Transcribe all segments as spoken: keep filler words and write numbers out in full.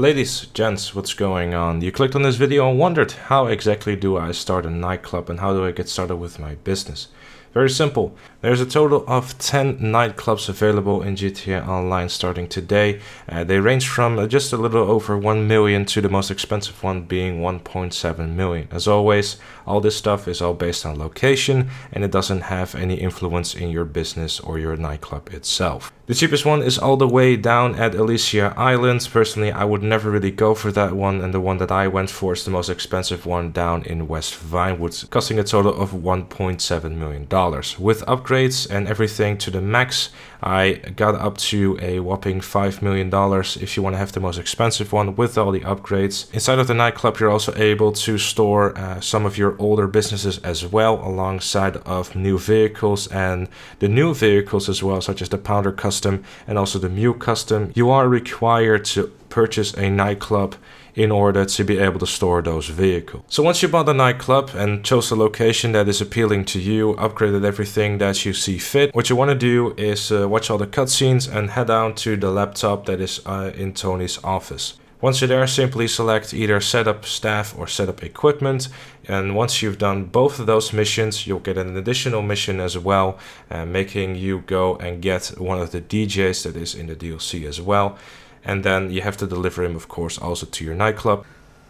Ladies, gents, what's going on? You clicked on this video and wondered how exactly do I start a nightclub and how do I get started with my business? Very simple. There's a total of ten nightclubs available in G T A Online starting today. Uh, they range from just a little over one million to the most expensive one being one point seven million. As always, all this stuff is all based on location and it doesn't have any influence in your business or your nightclub itself. The cheapest one is all the way down at Elysia Island. Personally, I would never really go for that one, and the one that I went for is the most expensive one down in West Vinewood, costing a total of one point seven million dollars. With upgrades and everything to the max, I got up to a whopping five million dollars if you want to have the most expensive one with all the upgrades. Inside of the nightclub, you're also able to store uh, some of your older businesses as well, alongside of new vehicles and the new vehicles as well, such as the Pounder Custom and also the Mule Custom. You are required to purchase a nightclub in order to be able to store those vehicles. So once you bought the nightclub and chose a location that is appealing to you, upgraded everything that you see fit, what you want to do is uh, watch all the cutscenes and head down to the laptop that is uh, in Tony's office. Once you're there, simply select either Setup Staff or Setup Equipment. And once you've done both of those missions, you'll get an additional mission as well, uh, making you go and get one of the D Js that is in the D L C as well. And then you have to deliver him, of course, also to your nightclub.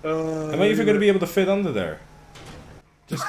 Uh, Am I even going to be able to fit under there? Just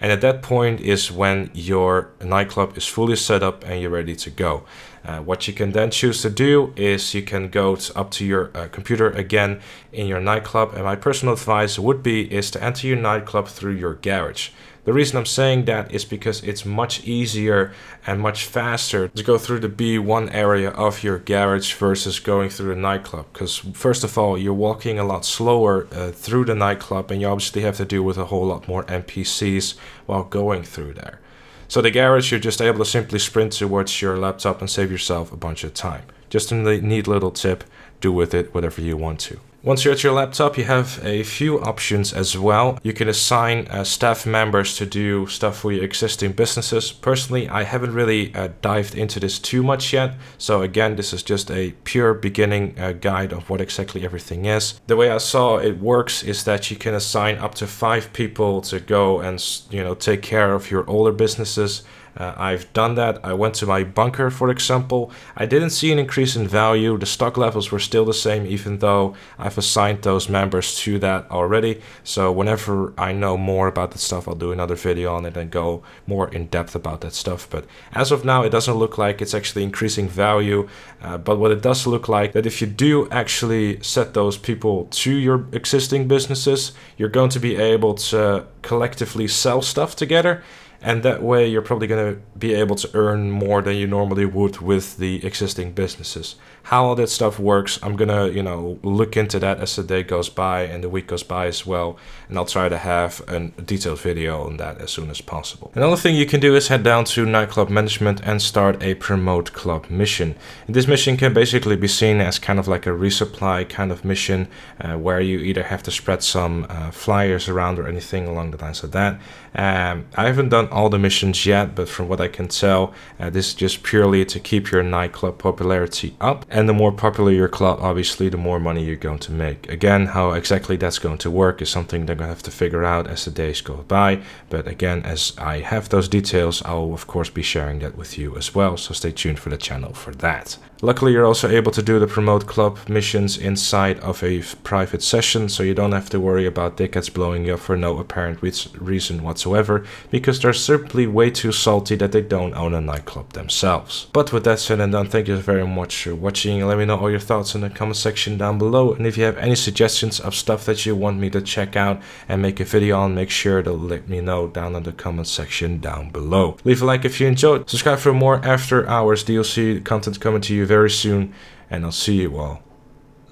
and at that point is when your nightclub is fully set up and you're ready to go. Uh, what you can then choose to do is you can go to up to your uh, computer again in your nightclub. And my personal advice would be is to enter your nightclub through your garage. The reason I'm saying that is because it's much easier and much faster to go through the B one area of your garage versus going through the nightclub. Because first of all, you're walking a lot slower uh, through the nightclub and you obviously have to deal with a whole lot more N P Cs while going through there. So the garage, you're just able to simply sprint towards your laptop and save yourself a bunch of time. Just a neat little tip, do with it whatever you want to. Once you're at your laptop, you have a few options as well. You can assign uh, staff members to do stuff for your existing businesses. Personally, I haven't really uh, dived into this too much yet. So again, this is just a pure beginning uh, guide of what exactly everything is. The way I saw it works is that you can assign up to five people to go and, you know, take care of your older businesses. Uh, I've done that. I went to my bunker, for example. I didn't see an increase in value. The stock levels were still the same, even though I've assigned those members to that already. So whenever I know more about that stuff, I'll do another video on it and go more in depth about that stuff. But as of now, it doesn't look like it's actually increasing value. Uh, but what it does look like that if you do actually set those people to your existing businesses, you're going to be able to collectively sell stuff together. And that way you're probably going to be able to earn more than you normally would with the existing businesses. How all that stuff works, I'm going to, you know, look into that as the day goes by and the week goes by as well. And I'll try to have a detailed video on that as soon as possible. Another thing you can do is head down to Nightclub Management and start a Promote Club mission. And this mission can basically be seen as kind of like a resupply kind of mission uh, where you either have to spread some uh, flyers around or anything along the lines of that. Um, I haven't done all the missions yet, but from what I can tell, uh, this is just purely to keep your nightclub popularity up, and the more popular your club, obviously the more money you're going to make. Again, how exactly that's going to work is something they're going to have to figure out as the days go by, but again, as I have those details, I'll of course be sharing that with you as well, so stay tuned for the channel for that. Luckily, you're also able to do the Promote Club missions inside of a private session, so you don't have to worry about dickheads blowing you up for no apparent re reason whatsoever, because there's simply way too salty that they don't own a nightclub themselves. But with that said and done, thank you very much for watching. Let me know all your thoughts in the comment section down below, and if you have any suggestions of stuff that you want me to check out and make a video on, make sure to let me know down in the comment section down below. Leave a like if you enjoyed, subscribe for more After Hours D L C content coming to you very soon, and I'll see you all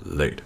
later.